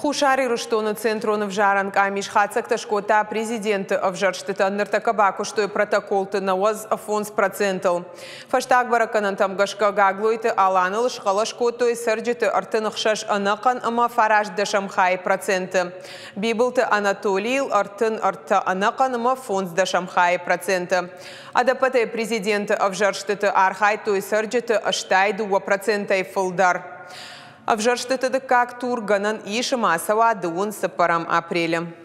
Хуссар Ирыстон центрон вжаран камиш хацакта шкота президент вжарштета нартакабаку, что и протокол-то науаз фонс процентал. Фаштаг бараканантам гашка Гаглойты Алан лшхала шкоту и сарджиты артынахшаш анакан ама фараж дашамхай проценты. Бибылты Анатолий артын арта анакан ама фонс дашамхай проценты. Адапатай президент вжарштета архай то и сарджиты аштай 2% и фолдар. В жарштетеде как турганан и шамасава дун с апреля.